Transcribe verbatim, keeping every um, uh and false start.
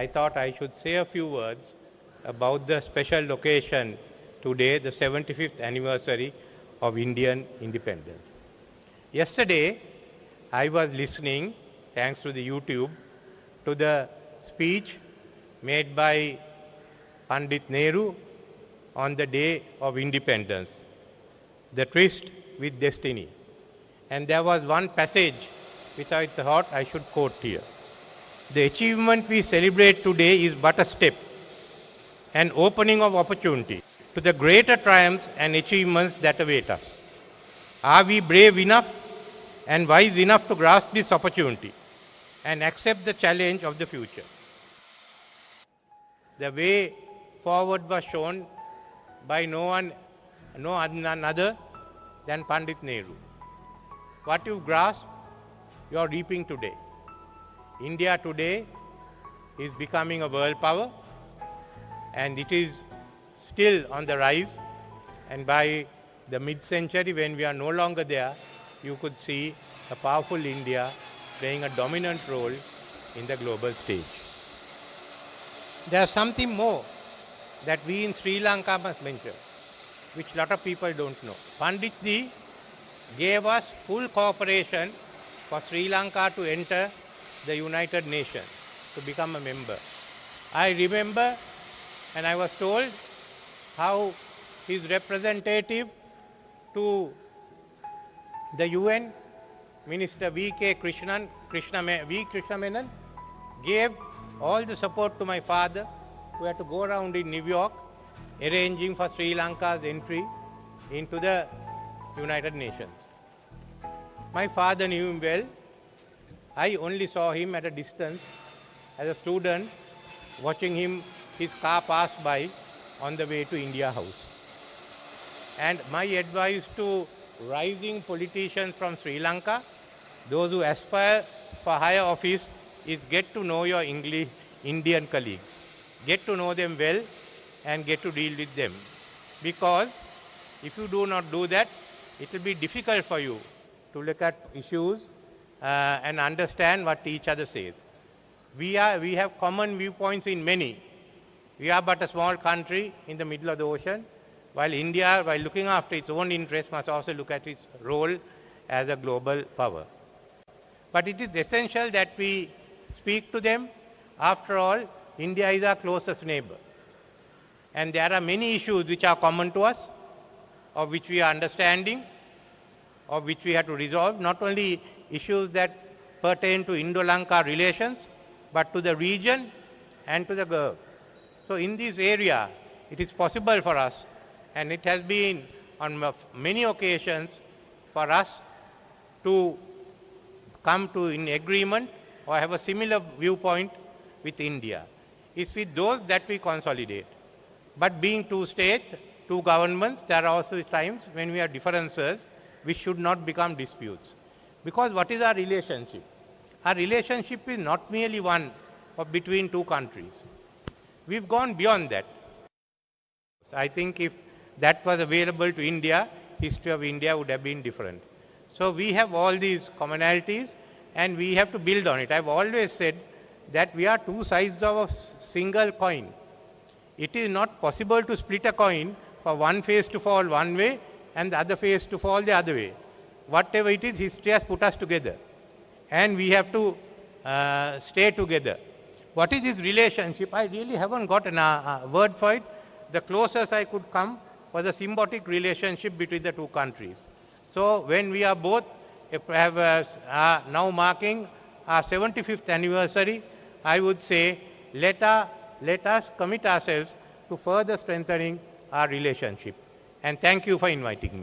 I thought I should say a few words about the special occasion today, the seventy-fifth anniversary of Indian independence. Yesterday, I was listening, thanks to the YouTube, to the speech made by Pandit Nehru on the day of independence, the tryst with destiny. And there was one passage which I thought I should quote here. The achievement we celebrate today is but a step, an opening of opportunity to the greater triumphs and achievements that await us. Are we brave enough and wise enough to grasp this opportunity and accept the challenge of the future? The way forward was shown by no one, no other than Pandit Nehru. What you grasp, you are reaping today. India today is becoming a world power, and it is still on the rise, and by the mid-century, when we are no longer there, you could see a powerful India playing a dominant role in the global stage. There is something more that we in Sri Lanka must mention, which lot of people don't know. Panditji gave us full cooperation for Sri Lanka to enter the United Nations, to become a member. I remember, and I was told, how his representative to the U N, Minister V. K. Krishna Menon, gave all the support to my father, who had to go around in New York arranging for Sri Lanka's entry into the United Nations. My father knew him well. I only saw him at a distance as a student, watching him, his car pass by on the way to India House. And my advice to rising politicians from Sri Lanka, those who aspire for higher office, is get to know your English Indian colleagues. Get to know them well and get to deal with them. Because if you do not do that, it will be difficult for you to look at issues uh, and understand what each other says. We, are, we have common viewpoints in many. We are but a small country in the middle of the ocean, while India, while looking after its own interests, must also look at its role as a global power. But it is essential that we speak to them. After all, India is our closest neighbor. And there are many issues which are common to us, of which we are understanding, of which we have to resolve, not only issues that pertain to Indo-Lanka relations, but to the region and to the Gulf. So in this area, it is possible for us, and it has been on many occasions for us to come to an agreement or have a similar viewpoint with India. It's with those that we consolidate. But being two states, two governments, there are also times when we have differences which should not become disputes. Because what is our relationship? Our relationship is not merely one of between two countries. We've gone beyond that. I think if that was available to India, history of India would have been different. So we have all these commonalities and we have to build on it. I've always said that we are two sides of a single coin. It is not possible to split a coin for one face to fall one way and the other face to fall the other way. Whatever it is, history has put us together. And we have to uh, stay together. What is this relationship? I really haven't got a uh, word for it. The closest I could come was a symbiotic relationship between the two countries. So when we are both have, uh, uh, now marking our seventy-fifth anniversary, I would say let, our, let us commit ourselves to further strengthening our relationship. And thank you for inviting me.